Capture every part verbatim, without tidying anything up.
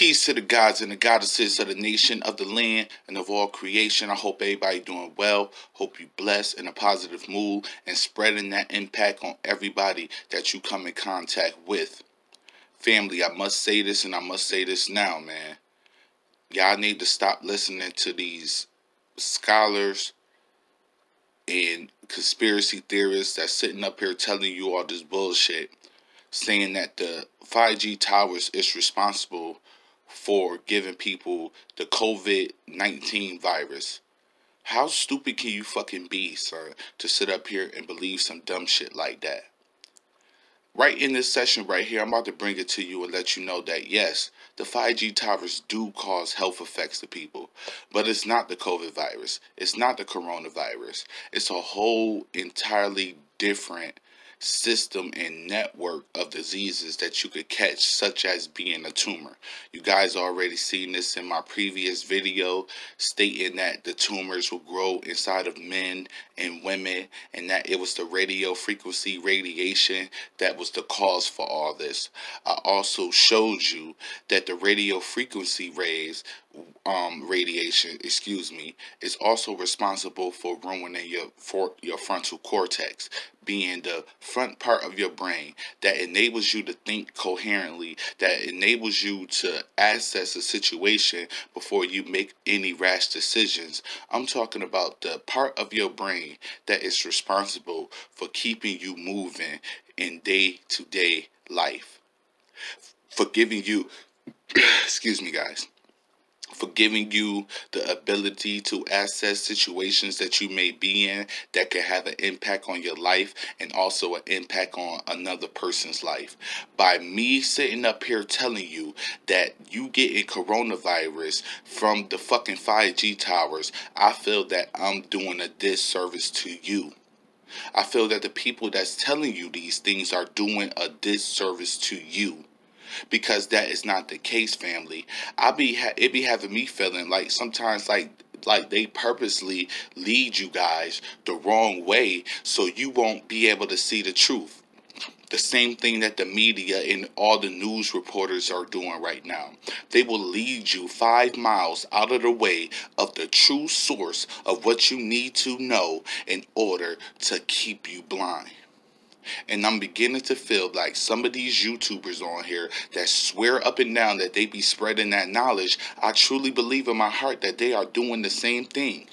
Peace to the gods and the goddesses of the nation, of the land, and of all creation. I hope everybody doing well. Hope you blessed in a positive mood and spreading that impact on everybody that you come in contact with. Family, I must say this and I must say this now, man. Y'all need to stop listening to these scholars and conspiracy theorists that's sitting up here telling you all this bullshit, saying that the five G towers is responsible for giving people the COVID nineteen virus. How stupid can you fucking be, son, to sit up here and believe some dumb shit like that? Right in this session right here, I'm about to bring it to you and let you know that, yes, the five G towers do cause health effects to people, but it's not the COVID virus. It's not the coronavirus. It's a whole entirely different system and network of diseases that you could catch, such as being a tumor. You guys already seen this in my previous video stating that the tumors will grow inside of men and women, and that it was the radio frequency radiation that was the cause for all this. I also showed you that the radio frequency rays um radiation excuse me is also responsible for ruining your for your frontal cortex, being the front part of your brain that enables you to think coherently, that enables you to assess a situation before you make any rash decisions. I'm talking about the part of your brain that is responsible for keeping you moving in day-to-day life, for giving you excuse me guys for giving you the ability to assess situations that you may be in that can have an impact on your life and also an impact on another person's life. By me sitting up here telling you that you getting coronavirus from the fucking five G towers, I feel that I'm doing a disservice to you. I feel that the people that's telling you these things are doing a disservice to you, because that is not the case, family. I be ha it be having me feeling like sometimes like like they purposely lead you guys the wrong way so you won't be able to see the truth. The same thing that the media and all the news reporters are doing right now. They will lead you five miles out of the way of the true source of what you need to know in order to keep you blind. And I'm beginning to feel like some of these YouTubers on here that swear up and down that they be spreading that knowledge, I truly believe in my heart that they are doing the same thing.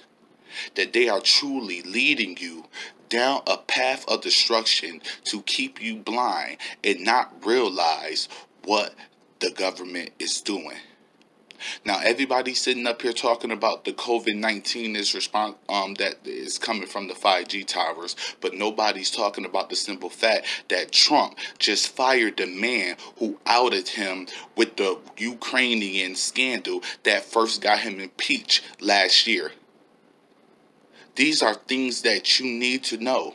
That they are truly leading you down a path of destruction to keep you blind and not realize what the government is doing. Now, everybody sitting up here talking about the COVID nineteen is respons- um, that is coming from the five G towers, but nobody's talking about the simple fact that Trump just fired the man who outed him with the Ukrainian scandal that first got him impeached last year. These are things that you need to know.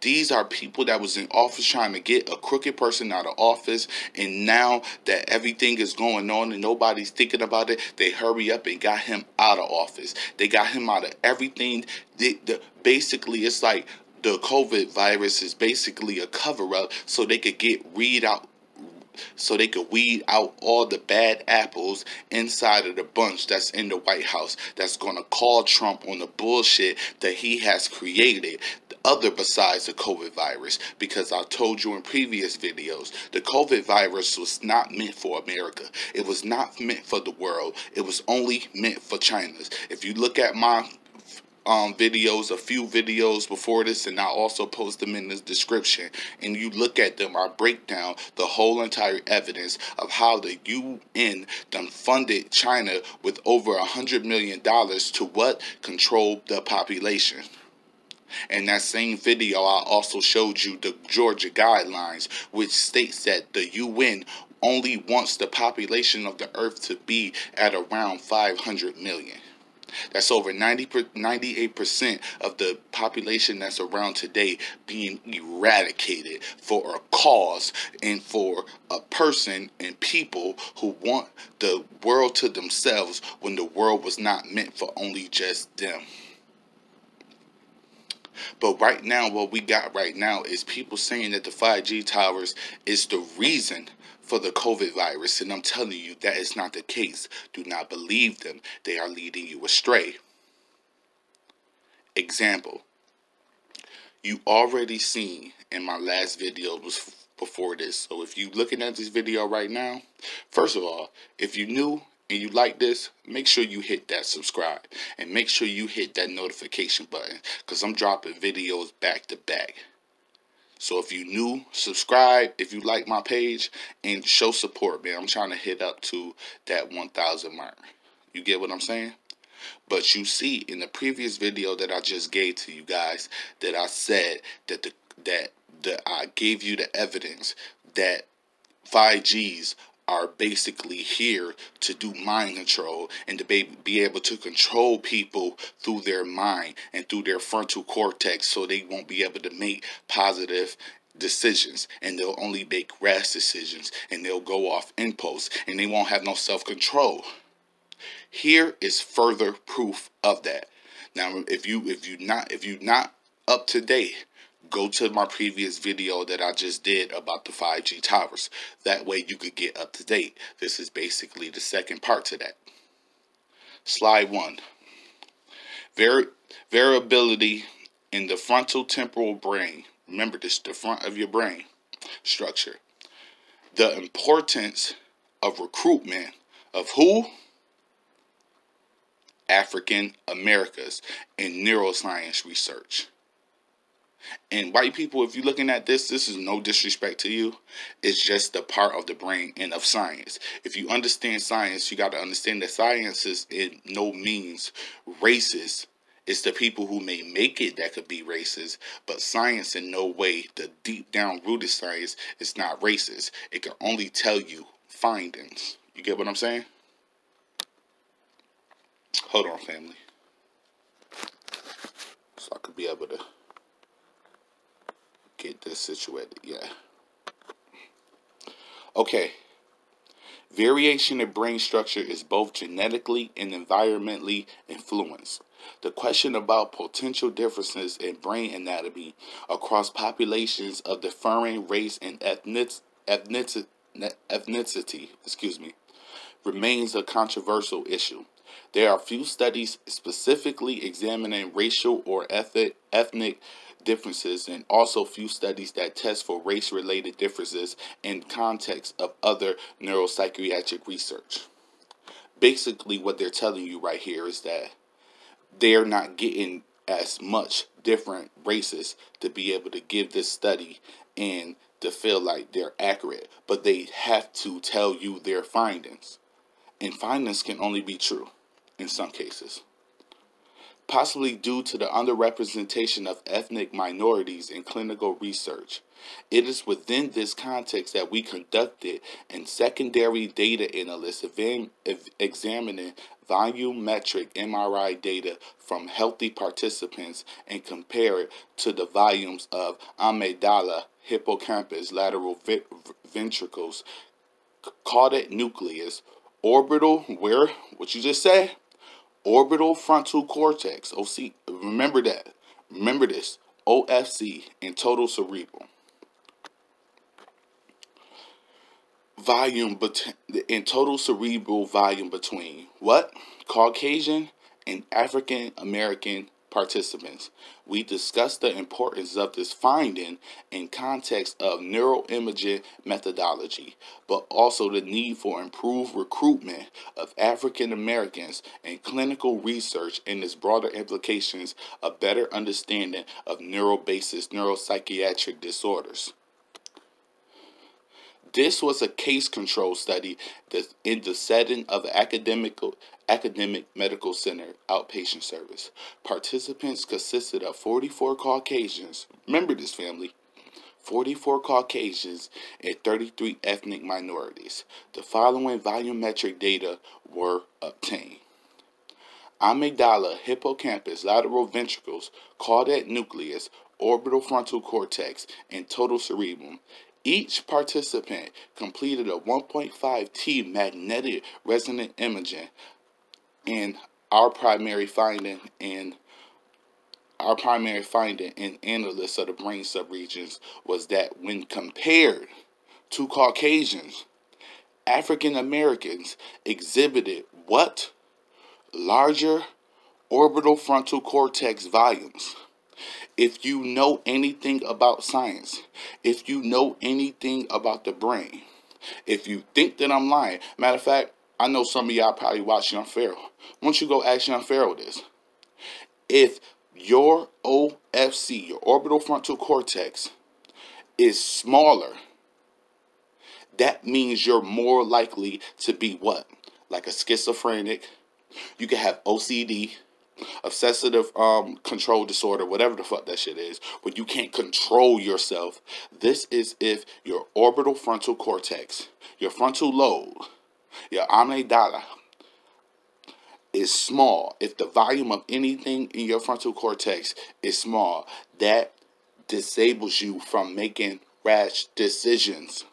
These are people that was in office trying to get a crooked person out of office, and now that everything is going on and nobody's thinking about it, they hurry up and got him out of office. They got him out of everything. They, the, basically, it's like the COVID virus is basically a cover-up so they could get read out, so they could weed out all the bad apples inside of the bunch that's in the White House that's going to call Trump on the bullshit that he has created, the other besides the COVID virus. Because I told you in previous videos, the COVID virus was not meant for America. It was not meant for the world. It was only meant for China's. If you look at my Um, videos, a few videos before this, and I also post them in the description, and you look at them, I break down the whole entire evidence of how the U N done funded China with over a hundred million dollars to what? Control the population. In that same video, I also showed you the Georgia guidelines, which states that the U N only wants the population of the earth to be at around five hundred million. That's over ninety-eight percent of the population that's around today being eradicated for a cause and for a person and people who want the world to themselves when the world was not meant for only just them. But right now, what we got right now is people saying that the five G towers is the reason for the COVID virus, and I'm telling you that is not the case. Do not believe them. They are leading you astray. Example. You already seen in my last video was before this. So if you looking at this video right now, first of all, if you new and you like this, make sure you hit that subscribe and make sure you hit that notification button, because I'm dropping videos back to back. So if you new, subscribe. If you like my page, and show support, man. I'm trying to hit up to that one thousand mark. You get what I'm saying? But you see in the previous video that I just gave to you guys that I said that the that that I gave you the evidence that five G's are basically here to do mind control and to be, be able to control people through their mind and through their frontal cortex, so they won't be able to make positive decisions, and they'll only make rash decisions, and they'll go off impulse, and they won't have no self-control. Here is further proof of that. Now, if you if you not if you not up to date, go to my previous video that I just did about the five G towers. That way you could get up to date. This is basically the second part to that. Slide one. Vari variability in the frontal temporal brain. Remember this, the front of your brain structure. The importance of recruitment of who? African Americans in neuroscience research. And white people, if you're looking at this, this is no disrespect to you. It's just the part of the brain and of science. If you understand science, you got to understand that science is in no means racist. It's the people who may make it that could be racist, but science in no way, the deep down rooted science, is not racist. It can only tell you findings. You get what I'm saying? Hold on, family. So I could be able to get this situated. Yeah. Okay. Variation in brain structure is both genetically and environmentally influenced. The question about potential differences in brain anatomy across populations of differing race and ethnic, ethnic, ethnicity, excuse me, remains a controversial issue. There are few studies specifically examining racial or ethnic differences, and also few studies that test for race-related differences in context of other neuropsychiatric research. Basically, what they're telling you right here is that they're not getting as much different races to be able to give this study and to feel like they're accurate, but they have to tell you their findings. And findings can only be true in some cases, possibly due to the underrepresentation of ethnic minorities in clinical research. It is within this context that we conducted a secondary data analysis examining volumetric M R I data from healthy participants and compare it to the volumes of amygdala, hippocampus, lateral ventricles, caudate nucleus, orbital, where, what you just said, orbital frontal cortex, O C, remember that, remember this, O F C, and total cerebral. Volume, in total cerebral volume between what? Caucasian and African American participants. We discussed the importance of this finding in context of neuroimaging methodology, but also the need for improved recruitment of African Americans in clinical research and its broader implications of better understanding of neurobasis neuropsychiatric disorders. This was a case control study in the setting of academic, academic medical center outpatient service. Participants consisted of forty-four Caucasians. Remember this, family. forty-four Caucasians and thirty-three ethnic minorities. The following volumetric data were obtained. Amygdala, hippocampus, lateral ventricles, caudate nucleus, orbital frontal cortex, and total cerebrum. Each participant completed a one point five T magnetic resonant imaging, and our primary finding and our primary finding in analysis of the brain subregions was that when compared to Caucasians, African Americans exhibited what? Larger orbital frontal cortex volumes. If you know anything about science, if you know anything about the brain, if you think that I'm lying, matter of fact, I know some of y'all probably watch Young Pharaoh. Why don't you go ask Young Pharaoh this? If your O F C, your orbital frontal cortex, is smaller, that means you're more likely to be what? Like a schizophrenic. You can have O C D, obsessive um, control disorder, whatever the fuck that shit is, where you can't control yourself. This is if your orbital frontal cortex, your frontal lobe, your amygdala is small. If the volume of anything in your frontal cortex is small, that disables you from making rash decisions.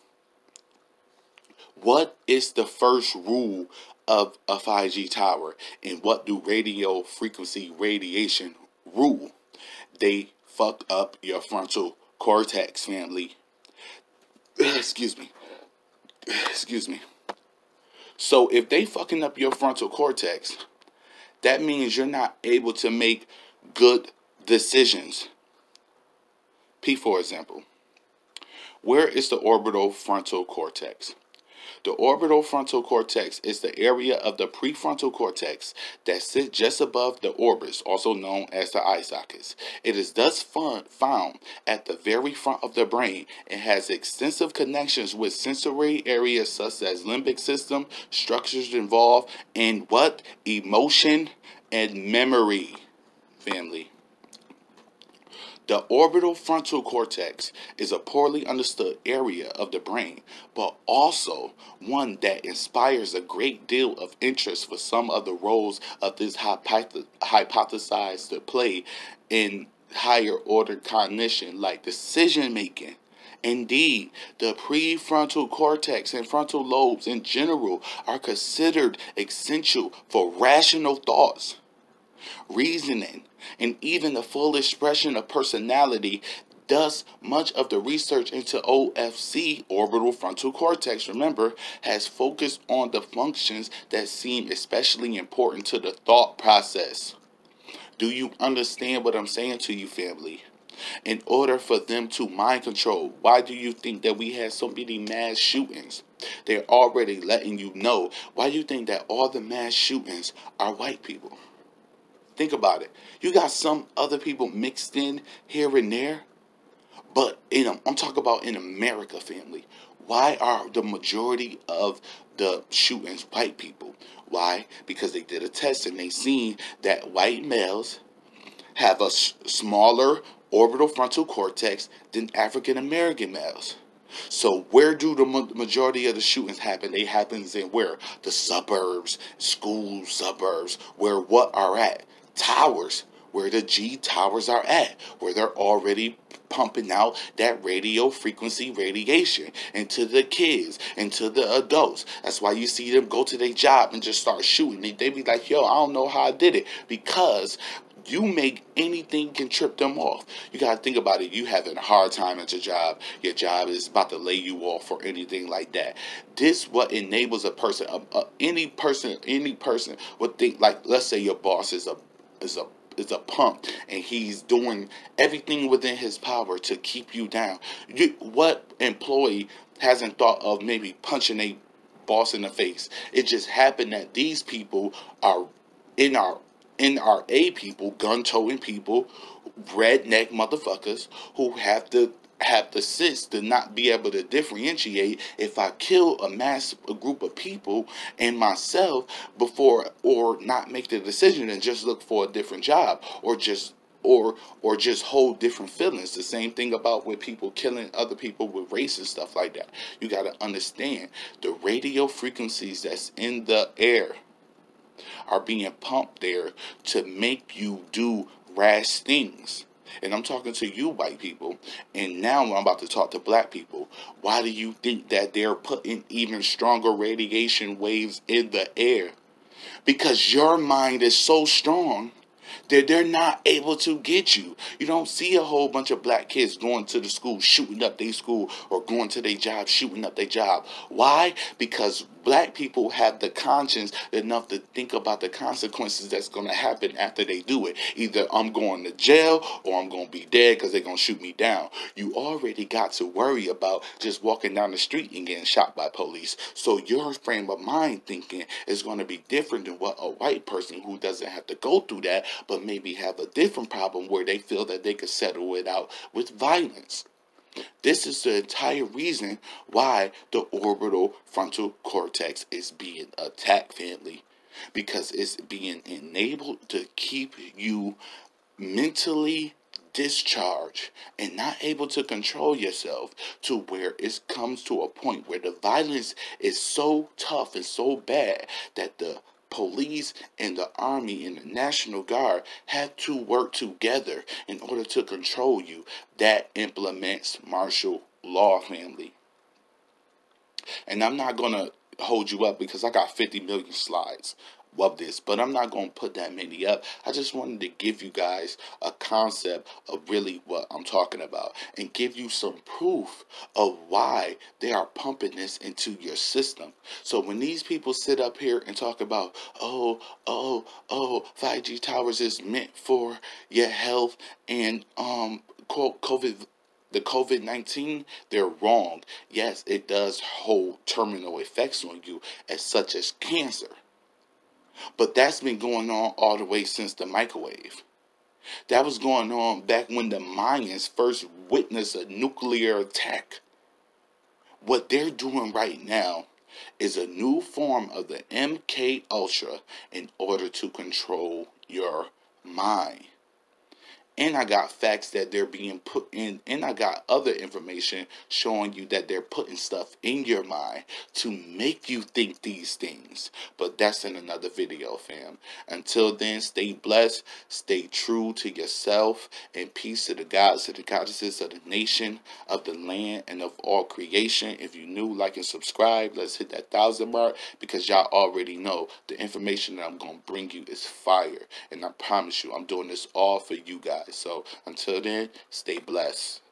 What is the first rule of a five G tower? And what do radio frequency radiation rule? They fuck up your frontal cortex, family. Excuse me. Excuse me. So if they fucking up your frontal cortex, that means you're not able to make good decisions. P, for example, where is the orbital frontal cortex? The orbital frontal cortex is the area of the prefrontal cortex that sits just above the orbits, also known as the eye sockets. It is thus found at the very front of the brain and has extensive connections with sensory areas such as limbic system, structures involved in what? Emotion and memory, family. The orbital frontal cortex is a poorly understood area of the brain, but also one that inspires a great deal of interest for some of the roles of this hypothesized to play in higher order cognition, like decision making. Indeed, the prefrontal cortex and frontal lobes in general are considered essential for rational thoughts, reasoning, and even the full expression of personality. Thus, much of the research into O F C, orbital frontal cortex, remember, has focused on the functions that seem especially important to the thought process. Do you understand what I'm saying to you, family? In order for them to mind control, why do you think that we had so many mass shootings? They're already letting you know. Why do you think that all the mass shootings are white people? Think about it. You got some other people mixed in here and there, but in a, I'm talking about in America, family. Why are the majority of the shootings white people? Why? Because they did a test and they seen that white males have a smaller orbital frontal cortex than African American males. So where do the majority of the shootings happen? They happens in where? The suburbs, school suburbs, where what are at? Towers, where the G towers are at, where they're already pumping out that radio frequency radiation into the kids, into the adults. That's why you see them go to their job and just start shooting. They, they be like, yo, I don't know how I did it, because you make anything can trip them off. You got to think about it. You having a hard time at your job. Your job is about to lay you off or anything like that. This what enables a person, a, a, any person, any person would think, like, let's say your boss is a, is a, is a pump and he's doing everything within his power to keep you down. You, what employee hasn't thought of maybe punching a boss in the face? It just happened that these people are in our N R A people, gun-toting people, redneck motherfuckers who have to have the sense to not be able to differentiate if I kill a mass a group of people and myself before, or not make the decision and just look for a different job, or just or or just hold different feelings. The same thing about with people killing other people with race and stuff like that. You got to understand the radio frequencies that's in the air are being pumped there to make you do rash things. And I'm talking to you white people, and now I'm about to talk to black people. Why do you think that they're putting even stronger radiation waves in the air? Because your mind is so strong that they're not able to get you. You don't see a whole bunch of black kids going to the school, shooting up their school, or going to their job, shooting up their job. Why? Because black people have the conscience enough to think about the consequences that's going to happen after they do it. Either I'm going to jail or I'm going to be dead because they're going to shoot me down. You already got to worry about just walking down the street and getting shot by police. So your frame of mind thinking is going to be different than what a white person who doesn't have to go through that, but maybe have a different problem where they feel that they could settle it out with violence. This is the entire reason why the orbital frontal cortex is being attacked, family, because it's being enabled to keep you mentally discharged and not able to control yourself, to where it comes to a point where the violence is so tough and so bad that the police and the army and the National Guard have to work together in order to control you. That implements martial law, family. And I'm not going to hold you up because I got fifty million slides of this, but I'm not going to put that many up. I just wanted to give you guys a concept of really what I'm talking about and give you some proof of why they are pumping this into your system. So when these people sit up here and talk about, oh, oh, oh, five G towers is meant for your health and, um, quote, COVID, the COVID nineteen, they're wrong. Yes, it does hold terminal effects on you, as such as cancer. But that's been going on all the way since the microwave. That was going on back when the Mayans first witnessed a nuclear attack. What they're doing right now is a new form of the M K Ultra in order to control your mind. And I got facts that they're being put in, and I got other information showing you that they're putting stuff in your mind to make you think these things. But that's in another video, fam. Until then, stay blessed, stay true to yourself, and peace to the gods, to the goddesses of the nation, of the land, and of all creation. If you're new, like and subscribe. Let's hit that thousand mark, because y'all already know the information that I'm going to bring you is fire. And I promise you, I'm doing this all for you guys. So until then, stay blessed.